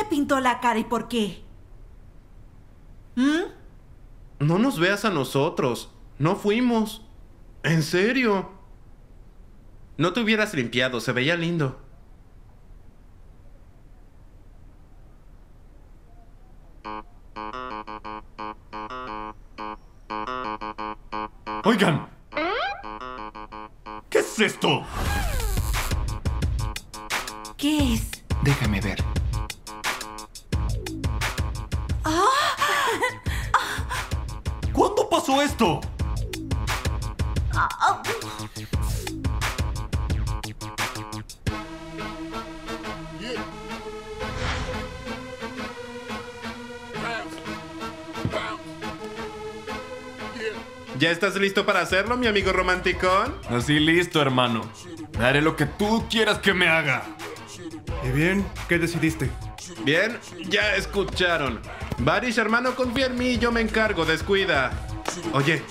me pintó la cara y por qué? ¿Mm? No nos veas a nosotros. No fuimos. ¿En serio? No te hubieras limpiado. Se veía lindo. Oigan. ¿Qué es esto? ¿Qué es? Déjame ver. ¿Cuándo pasó esto? ¿Ya estás listo para hacerlo, mi amigo romanticón? Así listo, hermano. Haré lo que tú quieras que me haga. ¿Y bien? ¿Qué decidiste? Bien, ya escucharon. Barış, hermano, confía en mí, yo me encargo, descuida. Oye,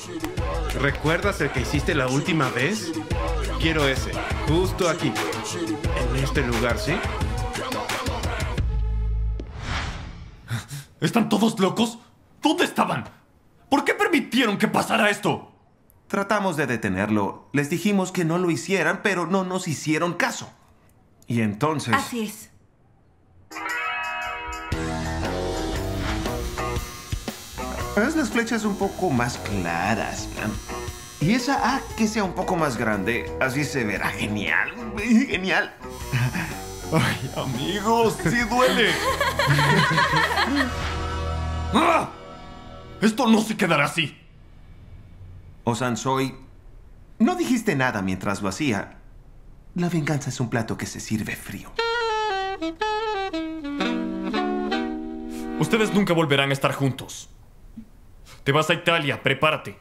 ¿recuerdas el que hiciste la última vez? Quiero ese, justo aquí, en este lugar, ¿sí? ¿Están todos locos? ¿Dónde estaban? ¿Por qué permitieron que pasara esto? Tratamos de detenerlo. Les dijimos que no lo hicieran, pero no nos hicieron caso. Y entonces... Así es. Haz las flechas un poco más claras. Y esa A que sea un poco más grande. Así se verá genial. Genial. Ay, amigos, sí duele. ¡Ah! Esto no se quedará así. Osan Tsui, no dijiste nada mientras lo hacía. La venganza es un plato que se sirve frío. Ustedes nunca volverán a estar juntos. Te vas a Italia, prepárate.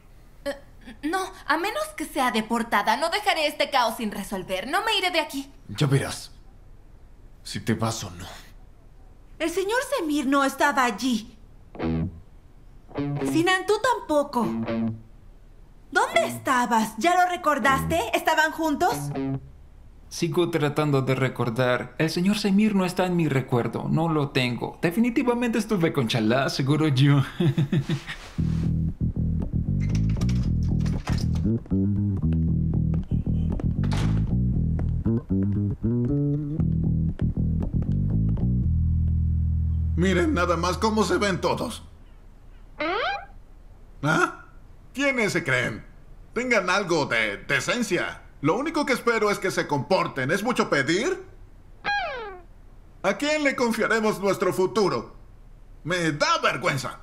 No, a menos que sea deportada, no dejaré este caos sin resolver. No me iré de aquí. Ya verás si te vas o no. El señor Semir no estaba allí. Sinan, tú tampoco. ¿Dónde estabas? ¿Ya lo recordaste? ¿Estaban juntos? Sigo tratando de recordar. El señor Semir no está en mi recuerdo. No lo tengo. Definitivamente estuve con Chalá, seguro yo. Miren nada más cómo se ven todos. ¿Ah? ¿Quiénes se creen? Tengan algo de decencia. Lo único que espero es que se comporten. ¿Es mucho pedir? ¿A quién le confiaremos nuestro futuro? ¡Me da vergüenza!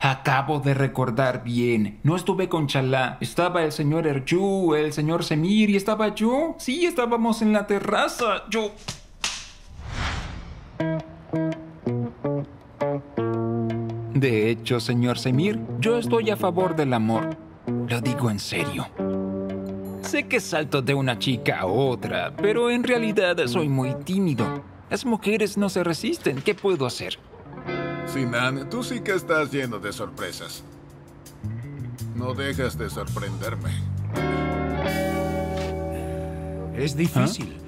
Acabo de recordar bien. No estuve con Chalá. Estaba el señor Erjú, el señor Semir y estaba yo. Sí, estábamos en la terraza. Yo... De hecho, señor Semir, yo estoy a favor del amor. Lo digo en serio. Sé que salto de una chica a otra, pero en realidad soy muy tímido. Las mujeres no se resisten. ¿Qué puedo hacer? Sinan, tú sí que estás lleno de sorpresas. No dejas de sorprenderme. Es difícil.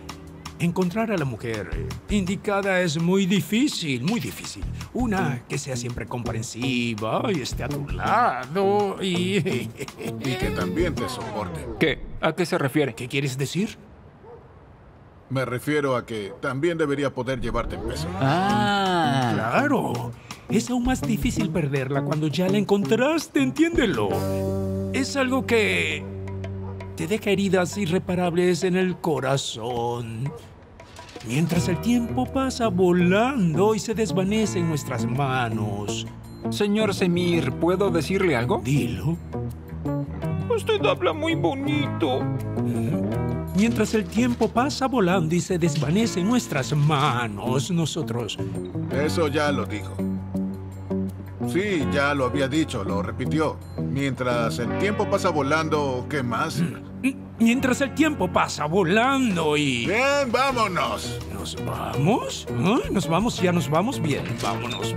Encontrar a la mujer indicada es muy difícil, muy difícil. Una que sea siempre comprensiva y esté a tu lado y... Y que también te soporte. ¿Qué? ¿A qué se refiere? ¿Qué quieres decir? Me refiero a que también debería poder llevarte en peso. ¡Ah! ¡Claro! Es aún más difícil perderla cuando ya la encontraste, entiéndelo. Es algo que... te deja heridas irreparables en el corazón. Mientras el tiempo pasa volando y se desvanece en nuestras manos. Señor Semir, ¿puedo decirle algo? Dilo. Usted habla muy bonito. Mientras el tiempo pasa volando y se desvanece en nuestras manos, nosotros... Eso ya lo dijo. Sí, ya lo había dicho, lo repitió. Mientras el tiempo pasa volando, ¿qué más? Mientras el tiempo pasa volando y... ¡Bien, vámonos! ¿Nos vamos? ¿Ah? ¿Nos vamos? ¿Ya nos vamos? Bien, vámonos.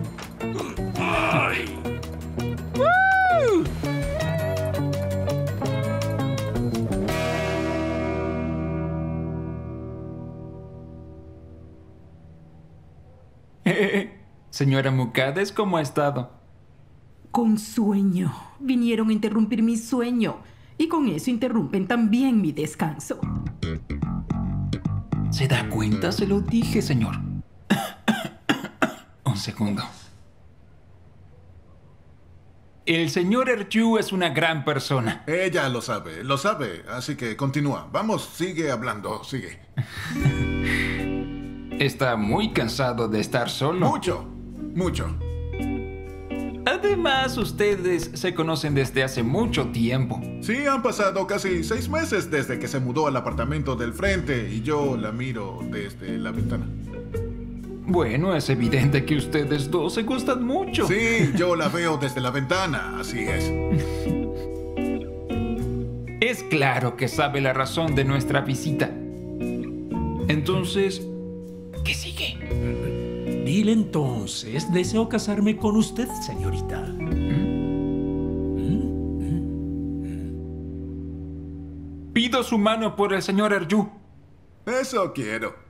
Ay. Señora Mukadis, ¿cómo ha estado? Con sueño. Vinieron a interrumpir mi sueño. Y con eso interrumpen también mi descanso. ¿Se da cuenta? Se lo dije, señor. Un segundo. El señor Erjú es una gran persona. Ella lo sabe, así que continúa. Vamos, sigue hablando, sigue. Está muy cansado de estar solo. Mucho, mucho. Además, ustedes se conocen desde hace mucho tiempo. Sí, han pasado casi 6 meses desde que se mudó al apartamento del frente y yo la miro desde la ventana. Bueno, es evidente que ustedes dos se gustan mucho. Sí, yo la veo desde la ventana, así es. Es claro que sabe la razón de nuestra visita. Entonces, ¿qué sigue? Dile entonces, deseo casarme con usted, señorita. Pido su mano por el señor Erjú. Eso quiero.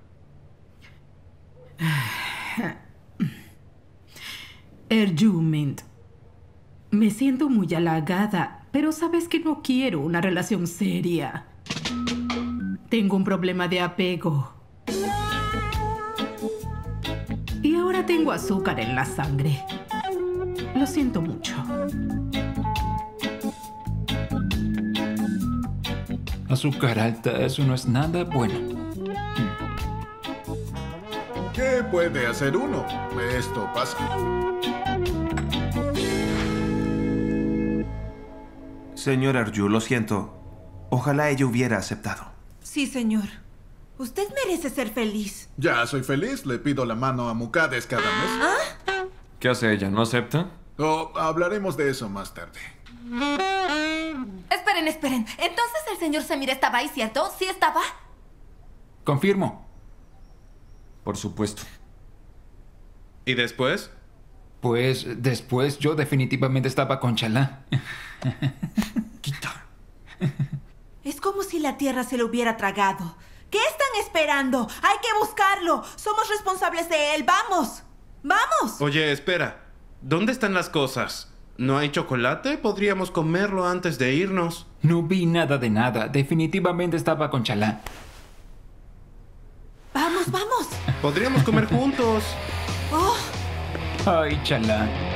Ergüment, me siento muy halagada, pero sabes que no quiero una relación seria. Tengo un problema de apego. Y ahora tengo azúcar en la sangre. Lo siento mucho. Azúcar alta, eso no es nada bueno. ¿Qué puede hacer uno? Esto pasa. Señor Erjú, lo siento. Ojalá ella hubiera aceptado. Sí, señor. Usted merece ser feliz. Ya soy feliz. Le pido la mano a Mukadis cada mes. ¿Ah? ¿Qué hace ella? ¿No acepta? Oh, hablaremos de eso más tarde. Esperen, esperen. Entonces el señor Semir estaba ahí, ¿cierto? ¿Sí estaba? Confirmo. Por supuesto. ¿Y después? Pues después yo definitivamente estaba con Chalá. Quita. Es como si la tierra se lo hubiera tragado. ¿Qué están esperando? ¡Hay que buscarlo! ¡Somos responsables de él! ¡Vamos! ¡Vamos! Oye, espera. ¿Dónde están las cosas? ¿No hay chocolate? Podríamos comerlo antes de irnos. No vi nada de nada. Definitivamente estaba con Chalá. ¡Vamos, vamos! ¡Podríamos comer juntos! Oh. ¡Ay, Chalá!